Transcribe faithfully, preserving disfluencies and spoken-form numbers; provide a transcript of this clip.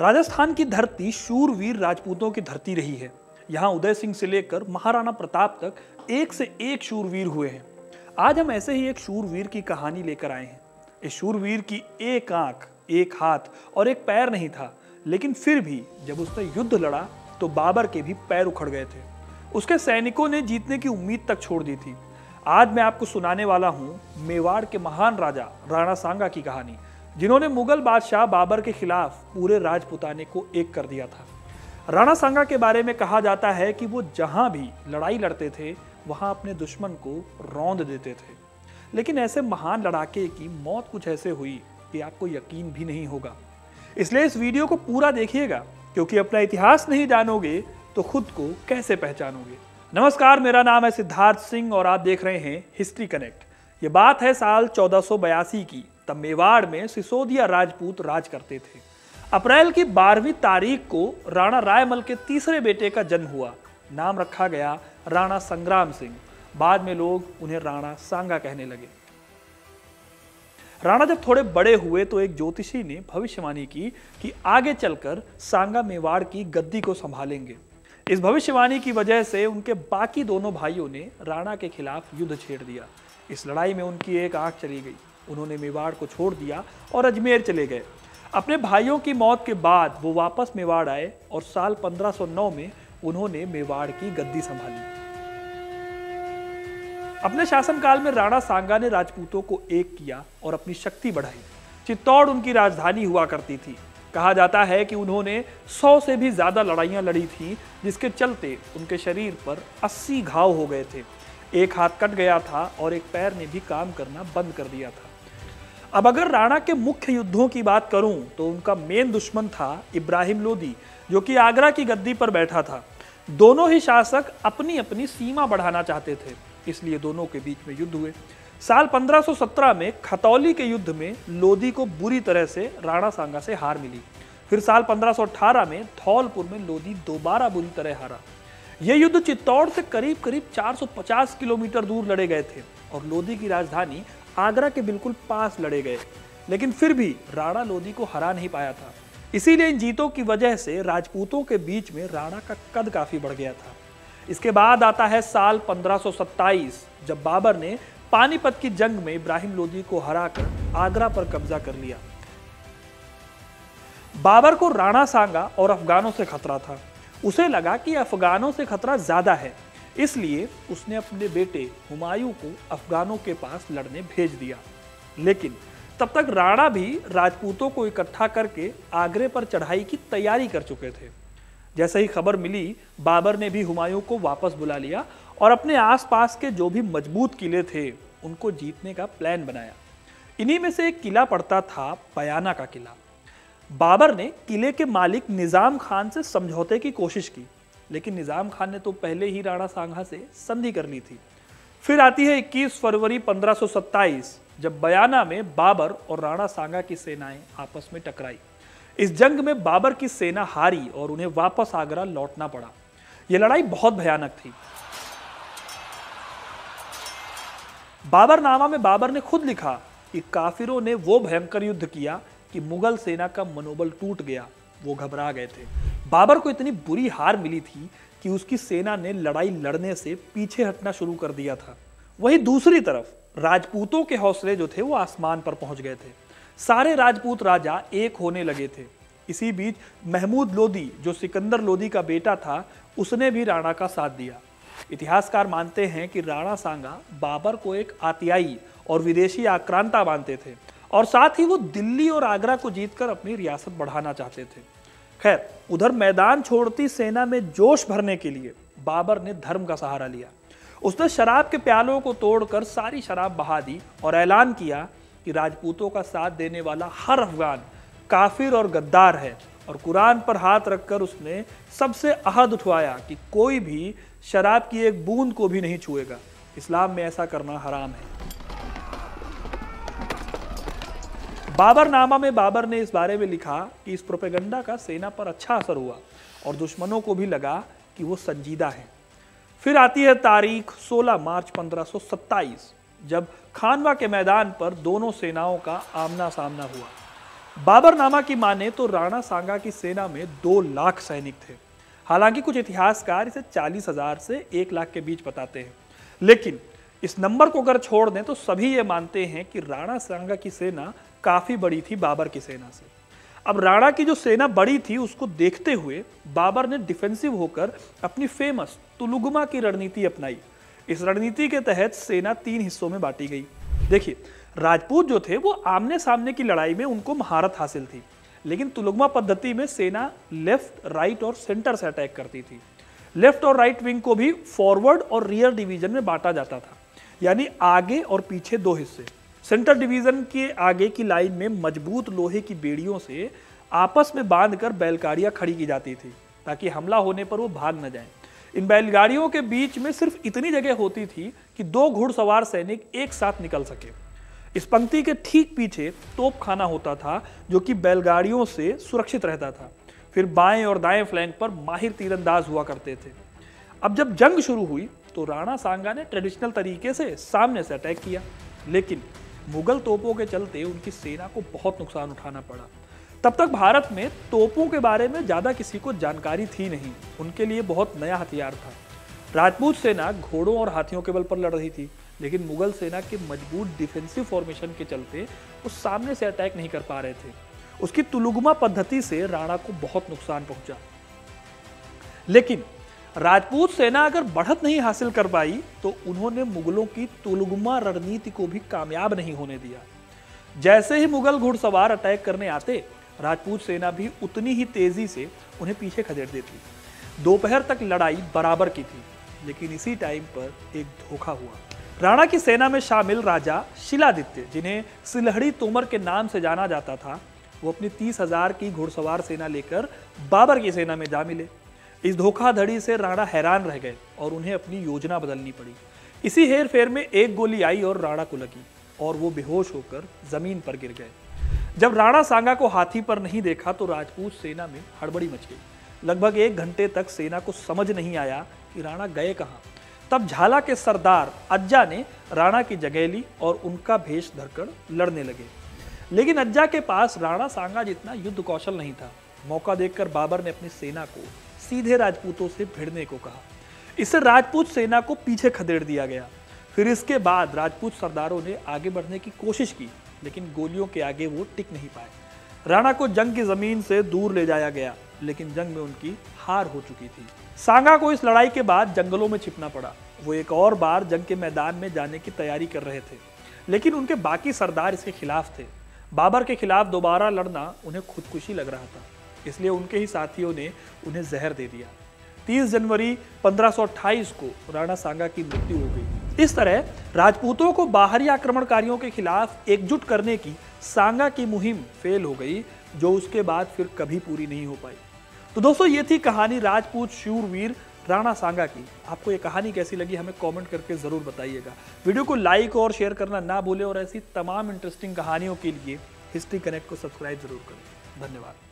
राजस्थान की धरती शूरवीर राजपूतों की धरती रही है। यहाँ उदय सिंह से लेकर महाराणा प्रताप तक एक से एक शूरवीर हुए हैं। आज हम ऐसे ही एक शूरवीर की कहानी लेकर आए हैं। इस शूरवीर की एक आंख, एक हाथ और एक पैर नहीं था, लेकिन फिर भी जब उसने युद्ध लड़ा तो बाबर के भी पैर उखड़ गए थे। उसके सैनिकों ने जीतने की उम्मीद तक छोड़ दी थी। आज मैं आपको सुनाने वाला हूं मेवाड़ के महान राजा राणा सांगा की कहानी, जिन्होंने मुगल बादशाह बाबर के खिलाफ पूरे राजपुताने को एक कर दिया था। राणा सांगा के बारे में कहा जाता है कि वो जहां भी लड़ाई लड़ते थे वहां अपने दुश्मन को रौंद देते थे। लेकिन ऐसे महान लड़ाके की मौत कुछ ऐसे हुई कि आपको यकीन भी नहीं होगा, इसलिए इस वीडियो को पूरा देखिएगा, क्योंकि अपना इतिहास नहीं जानोगे तो खुद को कैसे पहचानोगे। नमस्कार, मेरा नाम है सिद्धार्थ सिंह और आप देख रहे हैं हिस्ट्री कनेक्ट। ये बात है साल चौदह सौ बयासी की। तब मेवाड़ में सिसोदिया राजपूत राज करते थे। अप्रैल की बारहवीं तारीख को राणा रायमल के तीसरे बेटे का जन्म हुआ। नाम रखा गया राणा संग्राम सिंह। बाद में लोग उन्हें राणा सांगा कहने लगे। राणा जब थोड़े बड़े हुए तो एक ज्योतिषी ने भविष्यवाणी की कि आगे चलकर सांगा मेवाड़ की गद्दी को संभालेंगे। इस भविष्यवाणी की वजह से उनके बाकी दोनों भाइयों ने राणा के खिलाफ युद्ध छेड़ दिया। इस लड़ाई में उनकी एक आंख चली गई। उन्होंने मेवाड़ को छोड़ दिया और अजमेर चले गए। अपने भाइयों की मौत के बाद वो वापस मेवाड़ आए और साल पंद्रह सौ नौ में उन्होंने मेवाड़ की गद्दी संभाली। अपने शासनकाल में राणा सांगा ने राजपूतों को एक किया और अपनी शक्ति बढ़ाई। चित्तौड़ उनकी राजधानी हुआ करती थी। कहा जाता है कि उन्होंने सौ से भी ज़्यादा लड़ाइयाँ लड़ी थीं, जिसके चलते उनके शरीर पर अस्सी घाव हो गए थे। एक हाथ कट गया था और एक पैर ने भी काम करना बंद कर दिया था। अब अगर राणा के मुख्य युद्धों की बात करूं तो उनका मेन दुश्मन था इब्राहिम लोदी, जो कि आगरा की गद्दी पर बैठा था। दोनों ही शासक अपनी अपनी सीमा बढ़ाना चाहते थे, इसलिए दोनों के बीच में युद्ध हुए। साल पंद्रह सौ सत्रह में खतौली के युद्ध में लोदी को बुरी तरह से राणा सांगा से हार मिली। फिर साल पंद्रह सौ अठारह में धौलपुर में लोदी दोबारा बुरी तरह हारा। यह युद्ध चित्तौड़ से करीब करीब चार सौ पचास किलोमीटर दूर लड़े गए थे और लोदी की राजधानी आगरा के बिल्कुल पास लड़े गए, लेकिन फिर भी राणा लोदी को हरा नहीं पाया था। इसीलिए इन जीतों की वजह से राजपूतों के बीच में राणा का कद काफ़ी बढ़ गया था। इसके बाद आता है साल पंद्रह सौ सत्ताईस, जब बाबर ने पानीपत की जंग में इब्राहिम लोदी को हराकर आगरा पर कब्जा कर लिया। बाबर को राणा सांगा और अफगानों से खतरा था। उसे लगा कि अफगानों से खतरा ज्यादा है, इसलिए उसने अपने बेटे हुमायूं को अफगानों के पास लड़ने भेज दिया। लेकिन तब तक राणा भी राजपूतों को इकट्ठा करके आगरे पर चढ़ाई की तैयारी कर चुके थे। जैसे ही खबर मिली, बाबर ने भी हुमायूं को वापस बुला लिया और अपने आसपास के जो भी मजबूत किले थे उनको जीतने का प्लान बनाया। इन्हीं में से एक किला पड़ता था बयाना का किला। बाबर ने किले के मालिक निजाम खान से समझौते की कोशिश की, लेकिन निजाम खान ने तो पहले ही राणा सांगा से संधि कर ली थी। फिर आती है इक्कीस फरवरी पंद्रह सौ सत्ताईस, जब बयाना में बाबर और राणा सांगा की सेनाएं आपस में टकराई। इस जंग में बाबर की सेना हारी और उन्हें वापस आगरा लौटना पड़ा। यह लड़ाई बहुत भयानक थी। बाबरनामा में बाबर ने खुद लिखा कि काफिरों ने वो भयंकर युद्ध किया कि मुगल सेना का मनोबल टूट गया। वो घबरा गए थे। बाबर को इतनी बुरी हार मिली थी कि उसकी सेना ने लड़ाई लड़ने से पीछे हटना शुरू कर दिया था। वहीं दूसरी तरफ राजपूतों के हौसले जो थे वो आसमान पर पहुंच गए थे। सारे राजपूत राजा एक होने लगे थे। इसी बीच महमूद लोदी, जो सिकंदर लोदी का बेटा था, उसने भी राणा का साथ दिया। इतिहासकार मानते हैं कि राणा सांगा बाबर को एक आतियाई और विदेशी आक्रांता मानते थे और साथ ही वो दिल्ली और आगरा को जीतकर अपनी रियासत बढ़ाना चाहते थे। खैर, उधर मैदान छोड़ती सेना में जोश भरने के लिए बाबर ने धर्म का सहारा लिया। उसने शराब के प्यालों को तोड़कर सारी शराब बहा दी और ऐलान किया कि राजपूतों का साथ देने वाला हर अफगान काफिर और गद्दार है। और कुरान पर हाथ रखकर उसने सबसे अहद उठवाया कि कोई भी शराब की एक बूंद को भी नहीं छुएगा। इस्लाम में ऐसा करना हराम है। बाबरनामा में बाबर ने इस बारे में लिखा कि इस प्रोपेगंडा का सेना पर अच्छा असर हुआ और दुश्मनों को भी लगा कि वो संजीदा है। फिर आती है तारीख सोलह मार्च पंद्रह सौ सत्ताईस, जब खानवा के मैदान पर दोनों सेनाओं का आमना सामना हुआ। बाबरनामा की माने तो राणा सांगा की सेना में दो लाख सैनिक थे। हालांकि कुछ इतिहासकार इसे चालीस हजार से एक लाख के बीच बताते हैं, लेकिन इस नंबर को अगर छोड़ दें तो सभी ये मानते हैं कि राणा सांगा की सेना काफ़ी बड़ी थी बाबर की सेना से। अब राणा की जो सेना बड़ी थी उसको देखते हुए बाबर ने डिफेंसिव होकर अपनी फेमस तुलुगमा की रणनीति अपनाई। इस रणनीति के तहत सेना तीन हिस्सों में बांटी गई। देखिए, राजपूत जो थे वो आमने सामने की लड़ाई में उनको महारत हासिल थी, लेकिन तुलुगमा पद्धति में सेना लेफ्ट, राइट और सेंटर से अटैक करती थी। लेफ्ट और राइट विंग को भी फॉरवर्ड और रियर डिवीजन में बांटा जाता था, यानी आगे और पीछे दो हिस्से। सेंटर डिवीजन के आगे की लाइन में मजबूत लोहे की बेड़ियों से आपस में बांधकर बैलगाड़ियां खड़ी की जाती थी ताकि हमला होने पर वो भाग न जाएं। इन बैलगाड़ियों के बीच में सिर्फ इतनी जगह होती थी कि दो घुड़सवार सैनिक एक साथ निकल सके। इस पंक्ति के ठीक पीछे तोपखाना होता था जो कि बैलगाड़ियों से सुरक्षित रहता था। फिर बाएं और दाएं फ्लैंक पर माहिर तीरंदाज हुआ करते थे। अब जब जंग शुरू हुई तो राणा सांगा ने ट्रेडिशनल तरीके से सामने से अटैक किया, लेकिन मुगल तोपों के चलते उनकी सेना को बहुत नुकसान उठाना पड़ा। तब तक भारत में तोपों के बारे में ज़्यादा किसी को जानकारी थी नहीं, उनके लिए बहुत नया हथियार था। राजपूत सेना घोड़ों और हाथियों के बल पर लड़ रही थी, लेकिन मुगल सेना के मजबूत डिफेंसिव फॉर्मेशन के चलते वो सामने से अटैक नहीं कर पा रहे थे। उसकी तुलुगमा पद्धति से राणा को बहुत नुकसान पहुंचा, लेकिन राजपूत सेना अगर बढ़त नहीं हासिल कर पाई तो उन्होंने मुगलों की तुलुगमा रणनीति को भी कामयाब नहीं होने दिया। जैसे ही मुगल घुड़सवार अटैक करने आते, राजपूत सेना भी उतनी ही तेजी से उन्हें पीछे खदेड़ देती। दोपहर तक लड़ाई बराबर की थी, लेकिन इसी टाइम पर एक धोखा हुआ। राणा की सेना में शामिल राजा शिलादित्य, जिन्हें सिलहड़ी तोमर के नाम से जाना जाता था, वो अपनी तीस हजार की घुड़सवार सेना लेकर बाबर की सेना में जा मिले। इस धोखाधड़ी से राणा हैरान रह गए और उन्हें अपनी योजना बदलनी पड़ी। इसी हेरफेर में एक गोली आई और राणा को लगी और वो बेहोश होकर जमीन पर गिर गए। जब राणा सांगा को हाथी पर नहीं देखा तो राजपूत सेना में हड़बड़ी मच गई। लगभग एक घंटे तक सेना को समझ नहीं आया कि राणा गए कहाँ। तब झाला के सरदार अज्जा ने राणा की जगह ली और उनका भेष धरकर लड़ने लगे, लेकिन अज्जा के पास राणा सांगा जितना युद्ध कौशल नहीं था। मौका देखकर बाबर ने अपनी सेना को सीधे राजपूतों से भिड़ने को कहा। इससे राजपूत सेना को पीछे खदेड़ दिया गया। फिर इसके बाद राजपूत सरदारों ने आगे बढ़ने की कोशिश की, लेकिन गोलियों के आगे वो टिक नहीं पाए। राणा को जंग की जमीन से दूर ले जाया गया, लेकिन जंग में उनकी हार हो चुकी थी। सांगा को इस लड़ाई के बाद जंगलों में छिपना पड़ा। वो एक और बार जंग के मैदान में जाने की तैयारी कर रहे थे, लेकिन उनके बाकी सरदार इसके खिलाफ थे। बाबर के खिलाफ दोबारा लड़ना उन्हें खुदकुशी लग रहा था, इसलिए उनके ही साथियों ने उन्हें जहर दे दिया। तीस जनवरी पंद्रह सौ अट्ठाईस को राणा सांगा की मृत्यु हो गई। इस तरह राजपूतों को बाहरी आक्रमणकारियों के खिलाफ एकजुट करने की सांगा की मुहिम फेल हो गई, जो उसके बाद फिर कभी पूरी नहीं हो पाई। तो दोस्तों, ये थी कहानी राजपूत शूरवीर राणा सांगा की। आपको ये कहानी कैसी लगी हमें कमेंट करके ज़रूर बताइएगा। वीडियो को लाइक और शेयर करना ना भूलें और ऐसी तमाम इंटरेस्टिंग कहानियों के लिए हिस्ट्री कनेक्ट को सब्सक्राइब जरूर करें। धन्यवाद।